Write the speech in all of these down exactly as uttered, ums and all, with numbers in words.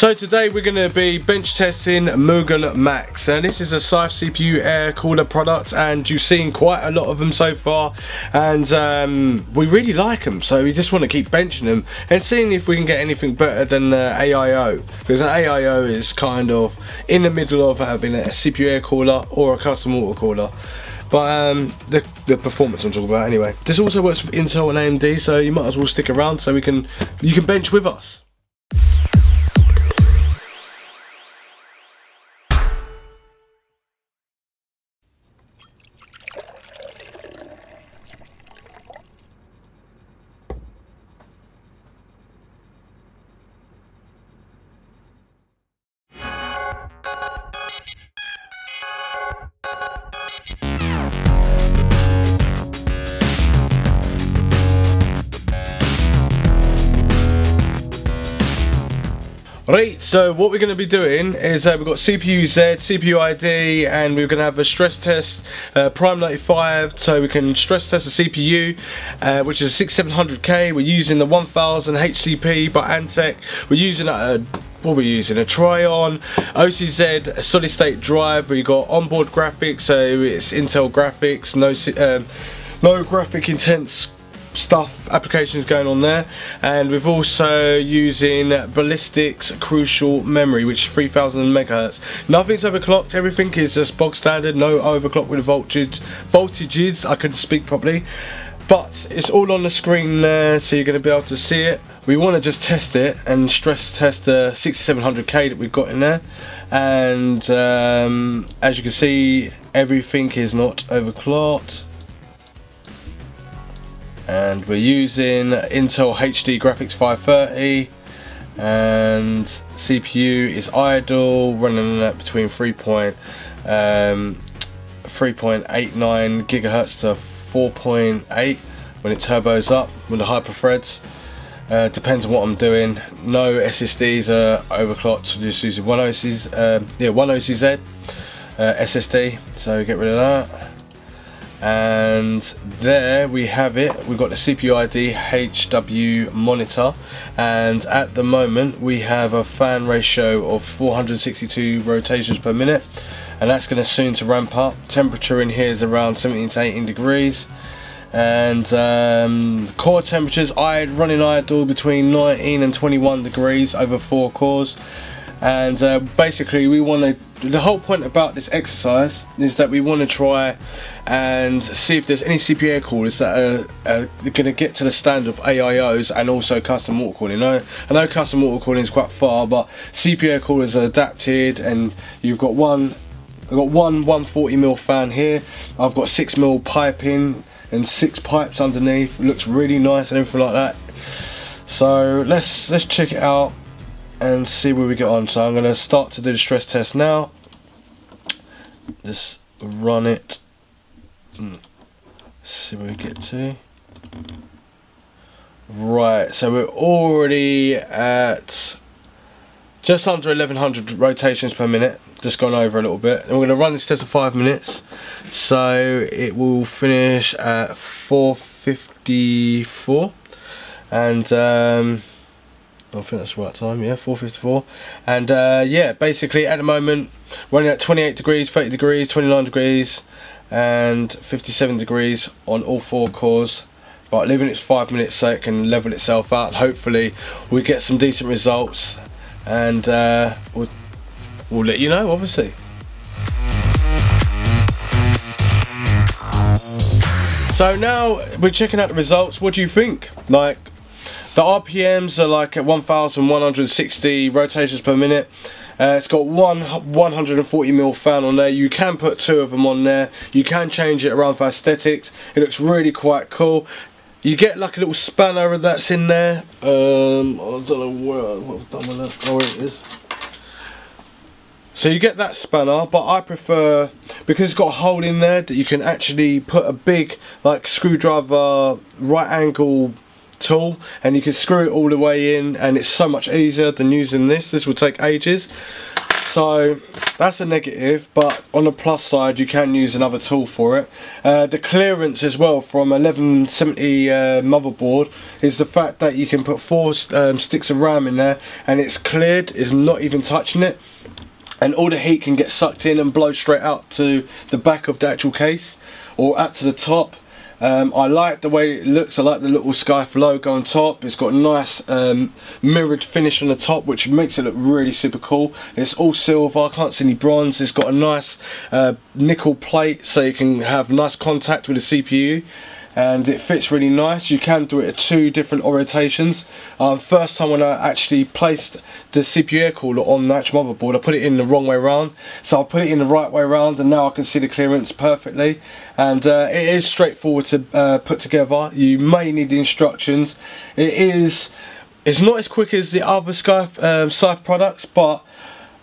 So today we're going to be bench testing Mugen Max. Now this is a Scythe C P U air cooler product, and you've seen quite a lot of them so far, and um, we really like them, so we just want to keep benching them and seeing if we can get anything better than uh, A I O, because an A I O is kind of in the middle of having a C P U air cooler or a custom water cooler. But um, the, the performance I'm talking about anyway. This also works for Intel and A M D, so you might as well stick around so we can you can bench with us. Right, so what we're going to be doing is uh, we've got C P U Z, C P U I D, and we're going to have a stress test uh, Prime ninety-five, so we can stress test the C P U, uh, which is sixty-seven hundred K. We're using the one thousand H C P by Antec. We're using a uh, what we're using a Try-on, O C Z, a solid state drive. We got onboard graphics, so it's Intel graphics, no um, no graphic intense stuff, applications going on there, and we've also using Ballistix Crucial memory, which is three thousand megahertz. Nothing's overclocked, everything is just bog standard, no overclock with voltage, voltages, I couldn't speak properly, but it's all on the screen there, so you're going to be able to see it. We want to just test it and stress test the sixty-seven hundred K that we've got in there, and um, as you can see, everything is not overclocked. And we're using Intel H D Graphics five thirty, and C P U is idle, running at between three point eight nine gigahertz to four point eight when it turbos up with the hyper threads. Uh, depends on what I'm doing. No S S Ds are overclocked, so just using one O C Z, uh, yeah, one O C Z uh, S S D. So get rid of that. And there we have it, we've got the C P U I D H W monitor, and at the moment we have a fan ratio of four hundred sixty-two rotations per minute, and that's going to soon to ramp up. Temperature in here is around seventeen to eighteen degrees, and um, core temperatures I running idle between nineteen and twenty-one degrees over four cores. And uh, basically we want to, the whole point about this exercise is that we want to try and see if there's any C P U air coolers that are, are going to get to the standard of A I Os and also custom water cooling. I know, I know custom water cooling is quite far, but C P U air coolers are adapted, and you've got one, I've got one one forty mil fan here, I've got six mil piping and six pipes underneath, it looks really nice and everything like that. So let's let's check it out and see where we get on. So I'm going to start to do the stress test now. Just run it. See where we get to. Right, so we're already at just under eleven hundred rotations per minute. Just gone over a little bit. And we're going to run this test for five minutes. So it will finish at four fifty-four. And um, I think that's the right time, yeah, four fifty-four. And uh, yeah, basically at the moment, running at twenty-eight degrees, thirty degrees, twenty-nine degrees, and fifty-seven degrees on all four cores. But leaving it five minutes so it can level itself out. Hopefully we get some decent results, and uh, we'll, we'll let you know, obviously. So now we're checking out the results. What do you think? Like, the R P Ms are like at one thousand one hundred sixty rotations per minute. Uh, it's got one one forty mil fan on there. You can put two of them on there. You can change it around for aesthetics. It looks really quite cool. You get like a little spanner that's in there. Um, I don't know what, what I've done with that. Oh, it is. So you get that spanner, but I prefer, because it's got a hole in there, that you can actually put a big like screwdriver right angle tool, and you can screw it all the way in, and it's so much easier than using this. This will take ages. So that's a negative, but on the plus side you can use another tool for it. Uh, the clearance as well from eleven seventy uh, motherboard is the fact that you can put four um, sticks of RAM in there and it's cleared, it's not even touching it, and all the heat can get sucked in and blow straight out to the back of the actual case or out to the top. Um, I like the way it looks. I like the little Scythe logo on top. It's got a nice um, mirrored finish on the top, which makes it look really super cool. It's all silver, I can't see any bronze. It's got a nice uh, nickel plate, so you can have nice contact with the C P U, and it fits really nice. You can do it at two different orientations. Um, first time when I actually placed the C P U air cooler on the actual motherboard, I put it in the wrong way around, so I put it in the right way around, and now I can see the clearance perfectly. And uh, it is straightforward to uh, put together. You may need the instructions. It is, it's not as quick as the other Scythe, uh, Scythe products, but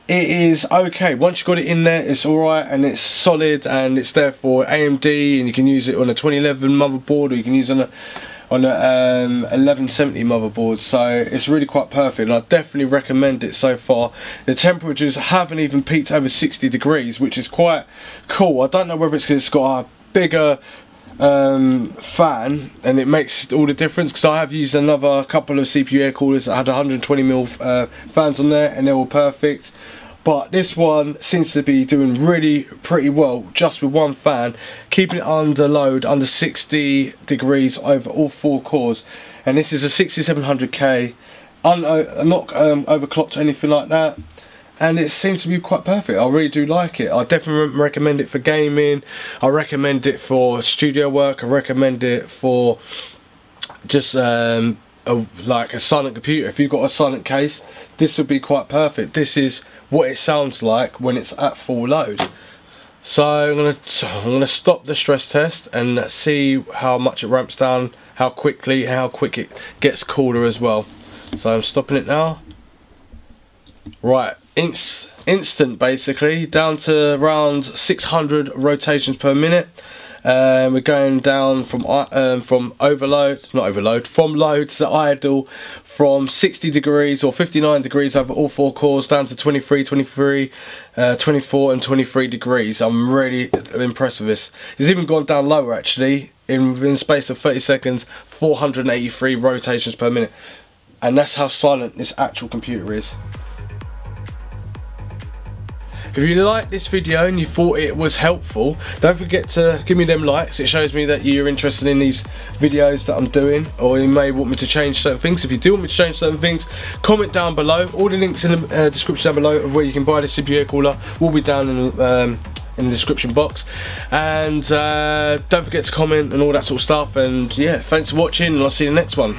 it is okay. Once you got it in there, it's alright, and it's solid, and it's there for A M D, and you can use it on a twenty eleven motherboard, or you can use it on a on a um, eleven seventy motherboard. So it's really quite perfect, and I definitely recommend it so far. The temperatures haven't even peaked over sixty degrees, which is quite cool. I don't know whether it's because it's got a bigger um fan and it makes all the difference, because I have used another couple of C P U air coolers that had one hundred twenty mil uh, fans on there and they were perfect, but this one seems to be doing really pretty well just with one fan, keeping it under load under sixty degrees over all four cores. And this is a sixty-seven hundred K, un not um, overclocked or anything like that, and it seems to be quite perfect. I really do like it. I definitely recommend it for gaming. I recommend it for studio work. I recommend it for just um, a, like a silent computer. If you've got a silent case, this would be quite perfect. This is what it sounds like when it's at full load. So I'm gonna, I'm gonna stop the stress test and see how much it ramps down, how quickly, how quick it gets cooler as well. So I'm stopping it now. Right, inst instant basically, down to around six hundred rotations per minute. Um, we're going down from um, from overload, not overload, from load to idle, from sixty degrees or fifty-nine degrees over all four cores down to twenty-three, twenty-three, uh, twenty-four and twenty-three degrees. I'm really impressed with this. It's even gone down lower actually, in, in the space of thirty seconds, four hundred eighty-three rotations per minute. And that's how silent this actual computer is. If you liked this video and you thought it was helpful, don't forget to give me them likes. It shows me that you're interested in these videos that I'm doing, or you may want me to change certain things. If you do want me to change certain things, comment down below. All the links in the uh, description down below of where you can buy the C P U air cooler will be down in, um, in the description box. And uh, don't forget to comment and all that sort of stuff. And yeah, thanks for watching, and I'll see you in the next one.